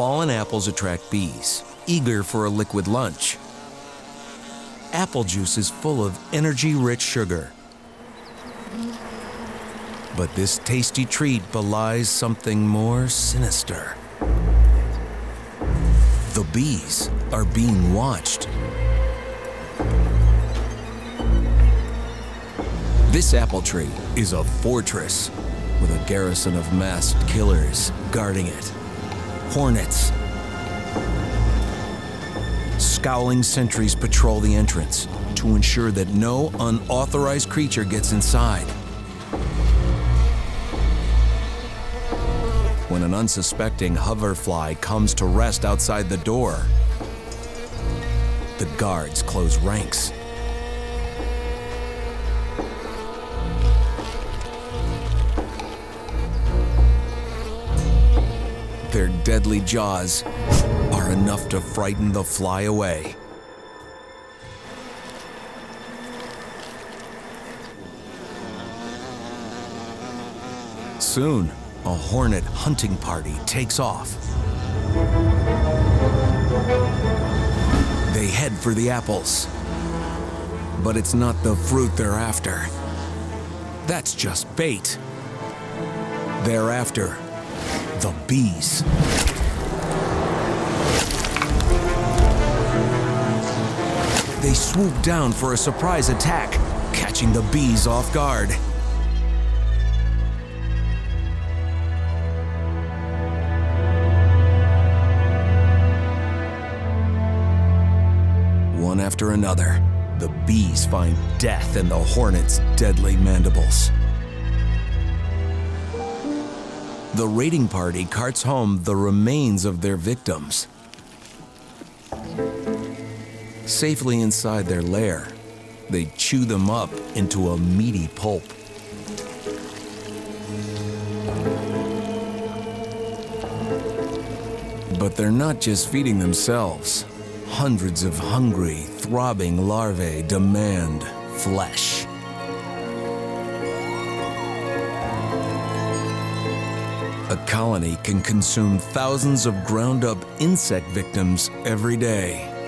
Fallen apples attract bees, eager for a liquid lunch. Apple juice is full of energy-rich sugar. But this tasty treat belies something more sinister. The bees are being watched. This apple tree is a fortress with a garrison of masked killers guarding it. Hornets. Scowling sentries patrol the entrance to ensure that no unauthorized creature gets inside. When an unsuspecting hoverfly comes to rest outside the door, the guards close ranks. Their deadly jaws are enough to frighten the fly away. Soon, a hornet hunting party takes off. They head for the apples, but it's not the fruit they're after. That's just bait. Thereafter, the bees. They swoop down for a surprise attack, catching the bees off guard. One after another, the bees find death in the hornet's deadly mandibles. The raiding party carts home the remains of their victims. Safely inside their lair, they chew them up into a meaty pulp. But they're not just feeding themselves. Hundreds of hungry, throbbing larvae demand flesh. A colony can consume thousands of ground-up insect victims every day.